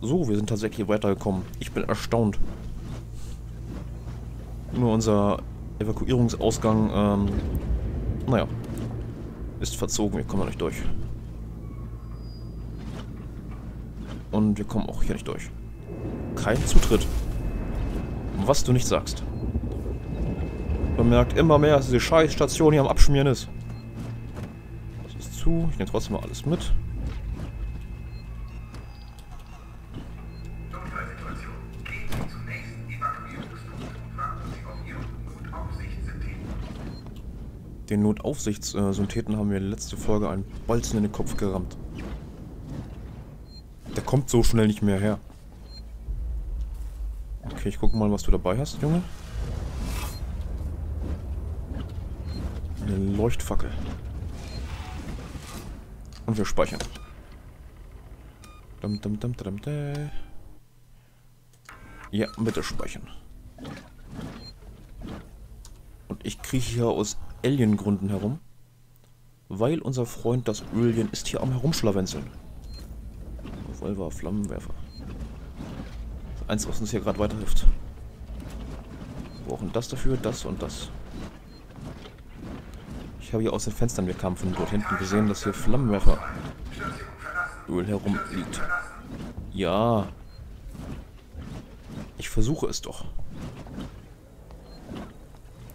So, wir sind tatsächlich weitergekommen. Ich bin erstaunt. Nur unser Evakuierungsausgang, naja, ist verzogen. Wir kommen da nicht durch. Und wir kommen auch hier nicht durch. Kein Zutritt. Was du nicht sagst. Man merkt immer mehr, dass diese Scheißstation hier am Abschmieren ist. Das ist zu. Ich nehme trotzdem mal alles mit. Den Notaufsichtssyntheten haben wir letzte Folge einen Bolzen in den Kopf gerammt. Der kommt so schnell nicht mehr her. Okay, ich gucke mal, was du dabei hast, Junge. Eine Leuchtfackel. Und wir speichern. Ja, bitte speichern. Und ich krieche hier aus Alien-Gründen herum, weil unser Freund das Ölien ist hier am herumschlawenzeln. Revolver, Flammenwerfer. Eins, was uns hier gerade weiterhilft. Wir brauchen das dafür, das und das. Ich habe hier aus den Fenstern, wir kamen von dort hinten gesehen, dass hier Flammenwerfer Öl herumliegt. Ja. Ich versuche es doch.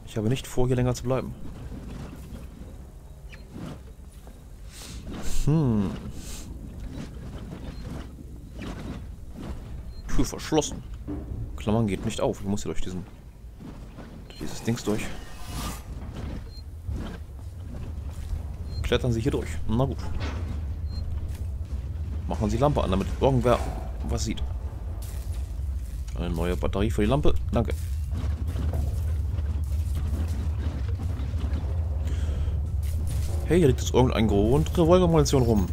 Ich habe nicht vor, hier länger zu bleiben. Tür verschlossen. Klammern geht nicht auf. Ich muss hier durch dieses Dings durch. Klettern Sie hier durch. Na gut. Machen Sie die Lampe an, damit irgendwer was sieht. Eine neue Batterie für die Lampe. Danke. Hey, hier liegt jetzt irgendein Grund Revolvermunition rum.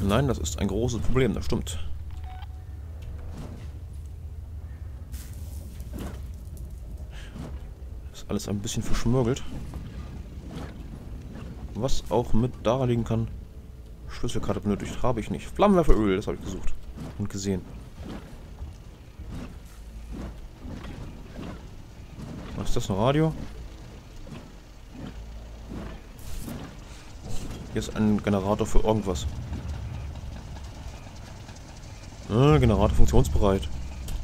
Nein, das ist ein großes Problem, das stimmt. Ist alles ein bisschen verschmörgelt. Was auch mit daran liegen kann. Schlüsselkarte benötigt habe ich nicht. Flammenwerferöl, das habe ich gesucht und gesehen. Ist das ein Radio? Hier ist ein Generator für irgendwas. Generator funktionsbereit.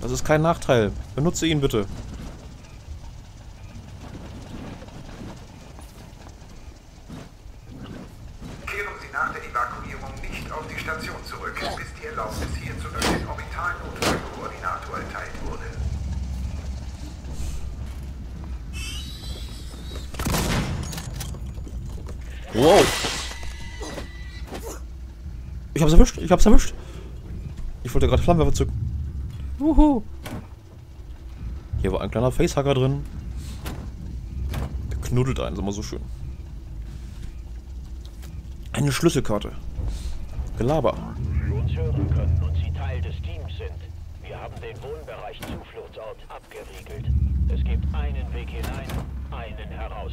Das ist kein Nachteil. Benutze ihn bitte. Kehren Sie nach der Evakuierung nicht auf die Station zurück, bis die Erlaubnis hierzu durch den orbitalen Notfallkoordinator erteilt wurde. Wow! Ich hab's erwischt! Ich hab's erwischt! Ich wollte gerade Flammenwerfer zücken. Wuhu! Hier war ein kleiner Facehacker drin. Der knuddelt einen, ist immer so schön. Eine Schlüsselkarte. Gelaber. Uns hören können und Sie Teil des Teams sind. Wir haben den Wohnbereich Zufluchtsort abgeriegelt. Es gibt einen Weg hinein, einen heraus.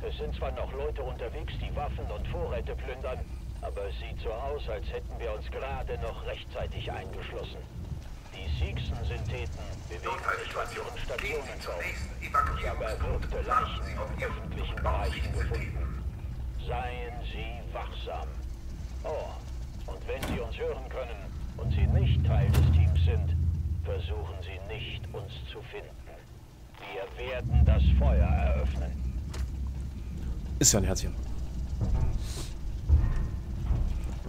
Es sind zwar noch Leute unterwegs, die Waffen und Vorräte plündern, aber es sieht so aus, als hätten wir uns gerade noch rechtzeitig eingeschlossen. Die Siegsen-Syntheten bewegen sich von ihren Stationen auf. Sie haben erwürgte Leichen in öffentlichen Bereichen gefunden. Seien Sie wachsam. Oh, und wenn Sie uns hören können und Sie nicht Teil des Teams sind, versuchen Sie nicht, uns zu finden. Wir werden das Feuer eröffnen. Ist ja ein Herzchen.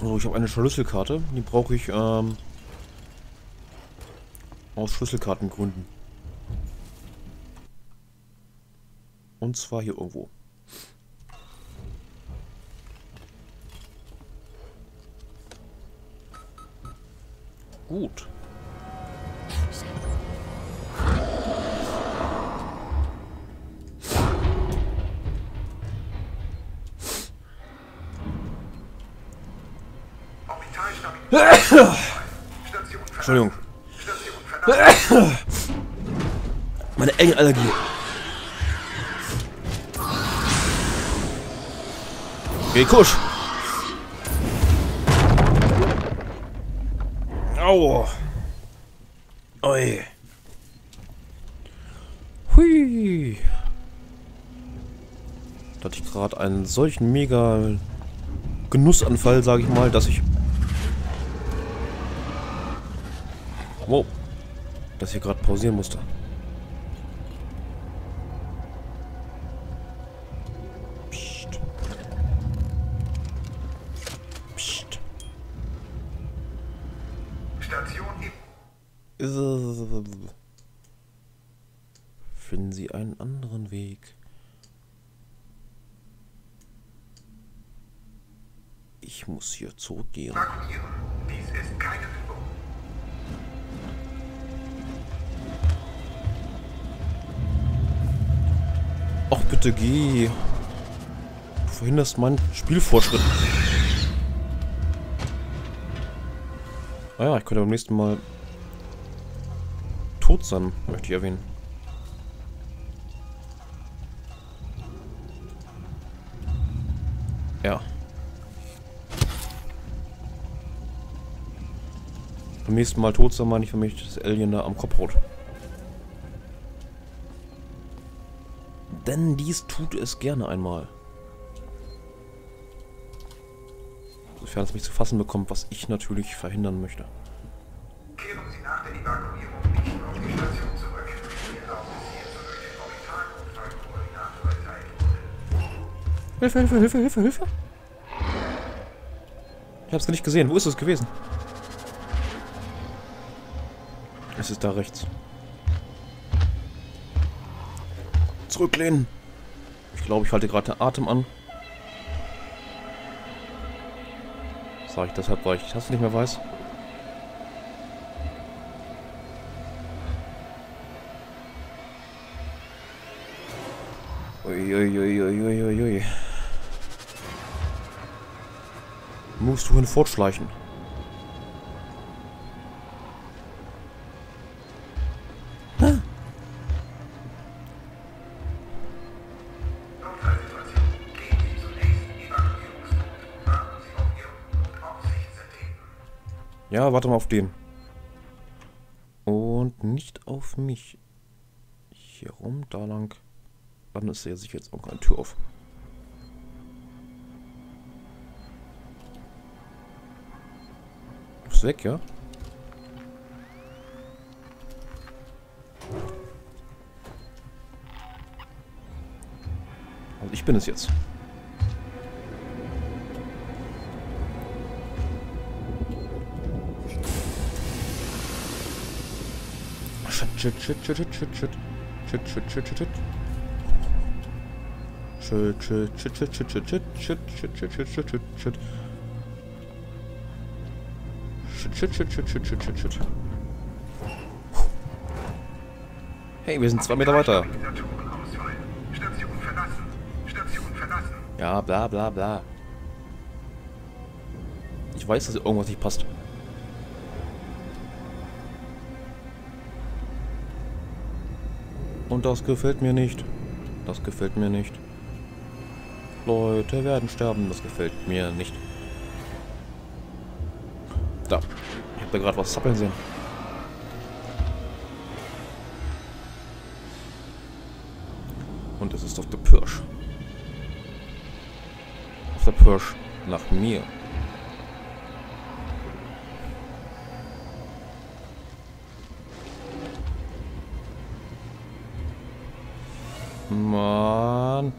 Also ich habe eine Schlüsselkarte. Die brauche ich aus Schlüsselkartengründen. Und zwar hier irgendwo. Gut. Entschuldigung. Meine Alien-Allergie. Geh, Kusch. Au. Oi. Hui. Da hatte ich gerade einen solchen mega Genussanfall, sage ich mal, dass ich... Wow. Dass ich gerade pausieren musste. Psst. Psst. Station. Finden Sie einen anderen Weg. Ich muss hier zurückgehen. Dies ist keine Übung. Ach bitte geh. Du verhinderst meinen Spielfortschritt. Naja, ich könnte beim nächsten Mal tot sein, möchte ich erwähnen. Ja. Am nächsten Mal tot sein, meine ich, wenn mich das Alien da am Kopf haut. Denn dies tut es gerne einmal. Sofern es mich zu fassen bekommt, was ich natürlich verhindern möchte. Kehren Sie nach der Evakuierung nicht auf die Station zurück. Die Erlaubnis hierzu durch den Orbitalunfallkoordinator erteilt wurde. Hilfe, Hilfe, Hilfe, Hilfe, Hilfe! Ich hab's nicht gesehen. Wo ist es gewesen? Es ist da rechts. Zurücklehnen. Ich glaube, ich halte gerade den Atem an. Sage ich deshalb, weil ich das nicht mehr weiß. Uiuiuiuiuiui. Musst du hinfortschleichen. Ja, warte mal auf den. Und nicht auf mich. Hier rum, da lang. Dann ist er sich jetzt auch keine Tür auf. Ist weg, ja? Also ich bin es jetzt. Hey, wir sind 2 Meter weiter. Station verlassen. Station verlassen. Ja, bla bla bla. Ich weiß, dass irgendwas nicht passt. Und das gefällt mir nicht. Das gefällt mir nicht. Leute werden sterben. Das gefällt mir nicht. Da. Ich hab da gerade was zappeln sehen. Und es ist auf der Pirsch. Auf der Pirsch nach mir. Mann.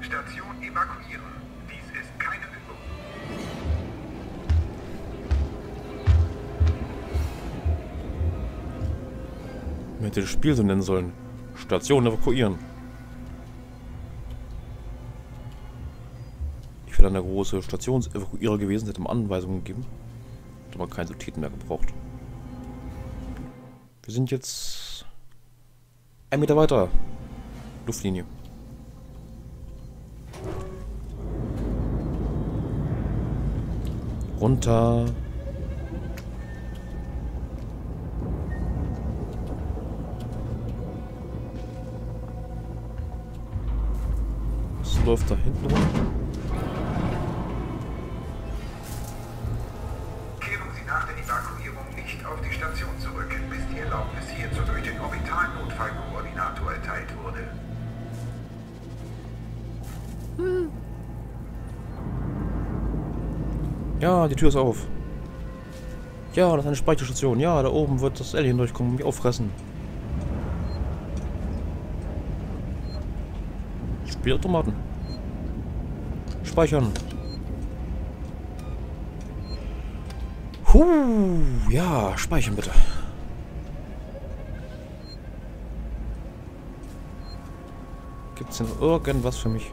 Station evakuieren. Dies ist keine Übung. Man hätte das Spiel so nennen sollen. Station evakuieren. Ich wäre dann der große Stationsevakuierer gewesen, hätte man Anweisungen gegeben. Hätte man keinen Suteten mehr gebraucht. Wir sind jetzt 1 Meter weiter. Luftlinie. Runter. Was läuft da hinten rum? Ja, die Tür ist auf. Ja, das ist eine Speicherstation. Ja, da oben wird das Alien durchkommen und mich auffressen. Spielautomaten. Speichern. Huh, ja, speichern bitte. Gibt es denn irgendwas für mich?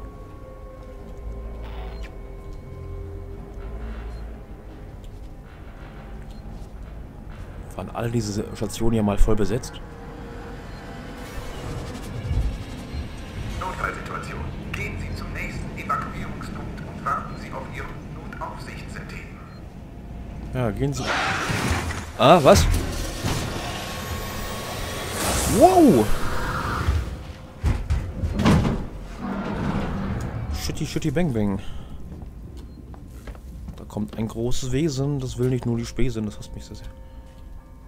Waren all diese Stationen hier mal voll besetzt? Notfallsituation. Gehen Sie zum nächsten Evakuierungspunkt und warten Sie auf Ihren Notaufsichtssystem. Ja, gehen Sie... Ah, was? Wow! Shitty, shitty, bang, bang. Da kommt ein großes Wesen. Das will nicht nur die Spesen. Das hasst mich sehr, sehr.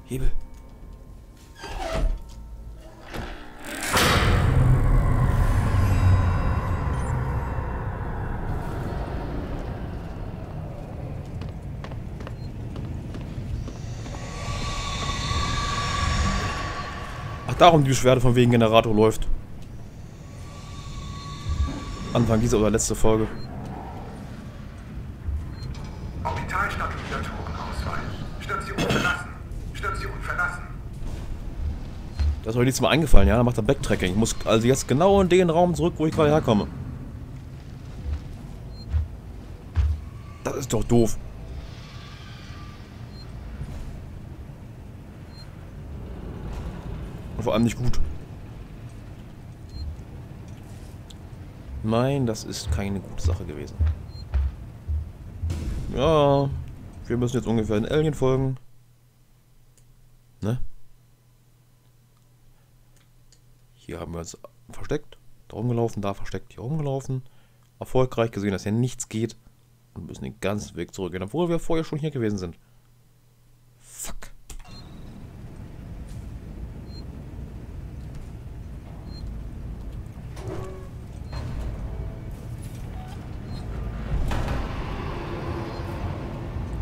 Hebel. Ach, darum die Beschwerde von wegen Generator läuft. Anfang dieser oder letzte Folge. Orbitalstabilisatorenausfall. Station verlassen. Station verlassen. Das ist mir jetzt mal eingefallen, ja? Da macht er Backtracking. Ich muss also jetzt genau in den Raum zurück, wo ich gerade herkomme. Das ist doch doof. Und vor allem nicht gut. Nein, das ist keine gute Sache gewesen. Ja, wir müssen jetzt ungefähr den Alien folgen. Ne? Hier haben wir uns versteckt, da rumgelaufen, da versteckt, hier rumgelaufen. Erfolgreich gesehen, dass hier nichts geht. Und müssen den ganzen Weg zurückgehen, obwohl wir vorher schon hier gewesen sind. Fuck.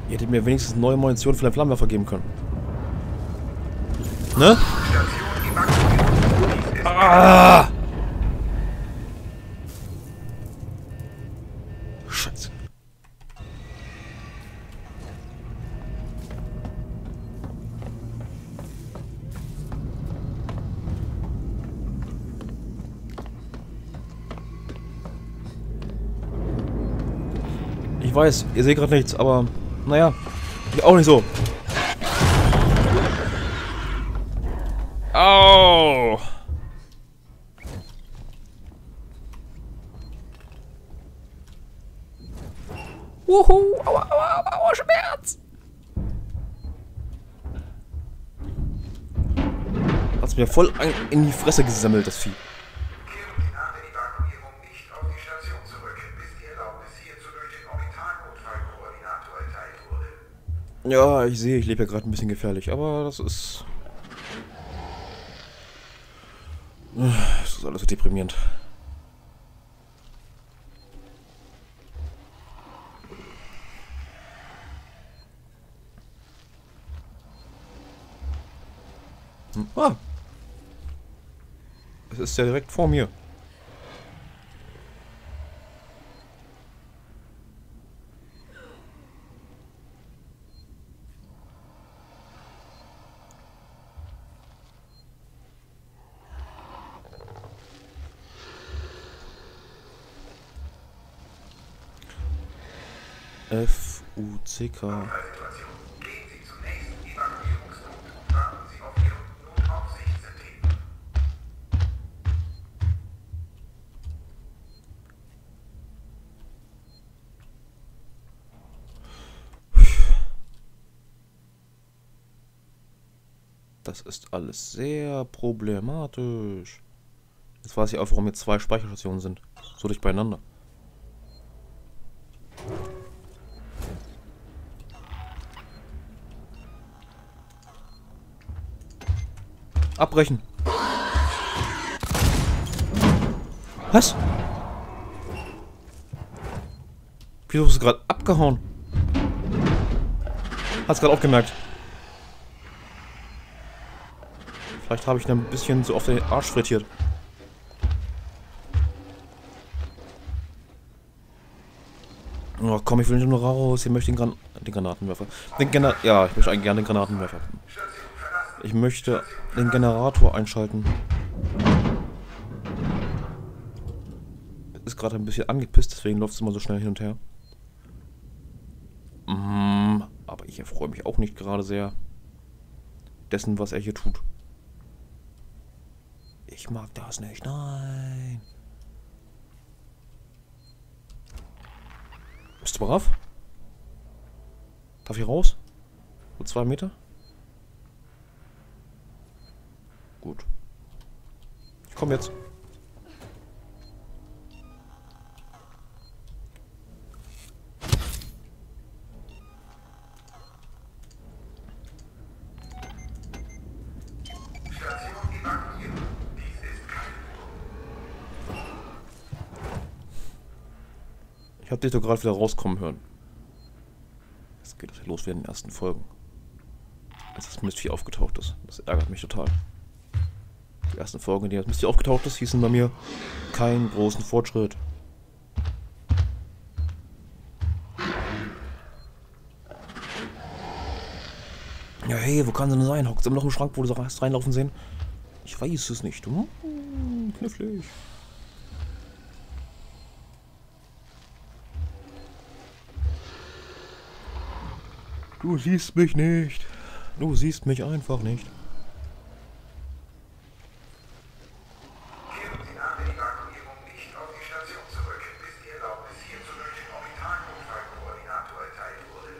Ihr hättet mir wenigstens neue Munition für den Flammenwerfer geben können. Ne? Ah! Scheiße. Ich weiß, ihr seht gerade nichts, aber... Naja, auch nicht so. Au! Wuhu! Aua, aua, aua, aua, Schmerz! Hat's mir voll in die Fresse gesammelt, das Vieh. Ja, ich sehe, ich lebe ja gerade ein bisschen gefährlich, aber das ist... Das ist alles so deprimierend. Ah! Es ist ja direkt vor mir. F-U-C-K. Das ist alles sehr problematisch. Jetzt weiß ich auch, warum jetzt 2 Speicherstationen sind. So dicht beieinander. Abbrechen. Was? Wieso ist es gerade abgehauen? Hast gerade auch gemerkt. Vielleicht habe ich ihn ein bisschen so auf den Arsch frittiert. Oh komm, ich will nicht nur raus. Ich möchte den, Granatenwerfer. Ich möchte eigentlich gerne den Granatenwerfer. Ich möchte den Generator einschalten. Ist gerade ein bisschen angepisst, deswegen läuft es immer so schnell hin und her. Aber ich erfreue mich auch nicht gerade sehr dessen, was er hier tut. Ich mag das nicht, nein. Bist du brav? Darf ich raus? So 2 Meter? Gut. Ich komme jetzt. Ich habe dich doch gerade wieder rauskommen hören. Jetzt geht das hier los wie in den ersten Folgen. Als das Mistvieh aufgetaucht ist. Das ärgert mich total. Die ersten Folgen, in denen das Mistvieh aufgetaucht ist, hießen bei mir keinen großen Fortschritt. Ja, hey, wo kann sie denn sein? Hockt sie immer noch im Schrank, wo du so reinlaufen sehen? Ich weiß es nicht. Knifflig. Du siehst mich nicht. Du siehst mich einfach nicht. Kehren Sie nach der Evakuierung nicht auf die Station zurück, bis die Erlaubnis hierzu durch den Orbitalnotfallkoordinator erteilt wurde.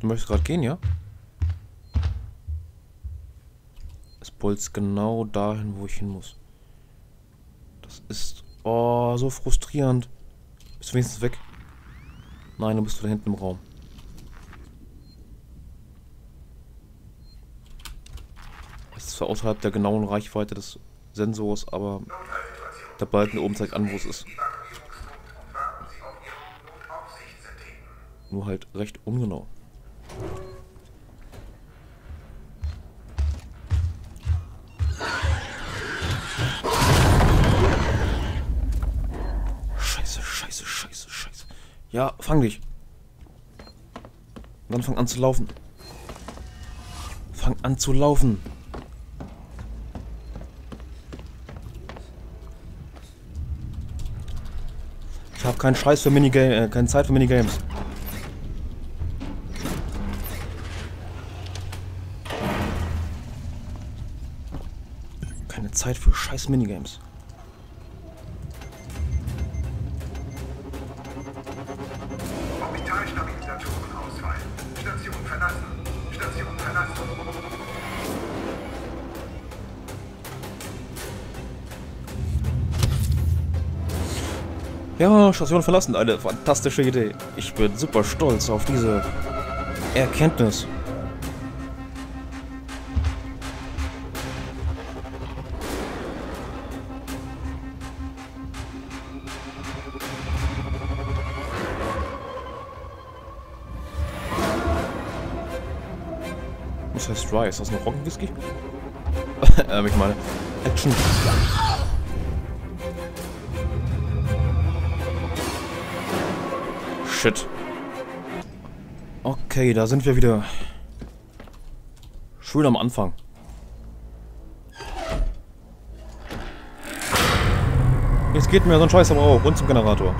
Du möchtest gerade gehen, ja? Es bolzt genau dahin, wo ich hin muss. Das ist... Oh, so frustrierend. Bist du wenigstens weg? Nein, du bist da hinten im Raum. Es ist zwar außerhalb der genauen Reichweite des Sensors, aber der Balken oben zeigt an, wo es ist. Nur halt recht ungenau. Scheiße. Ja, fang dich. Und dann fang an zu laufen. Fang an zu laufen. Ich habe keinen Scheiß für Minigame, keine Zeit für Minigames. Keine Zeit für scheiß Minigames. Ja, Station verlassen, eine fantastische Idee. Ich bin super stolz auf diese Erkenntnis. Das heißt Dry, ist das noch Roggenwhisky? Ich meine, Action. Shit. Okay, da sind wir wieder. Schön am Anfang. Jetzt geht mir so ein Scheiß aber auch. Und zum Generator.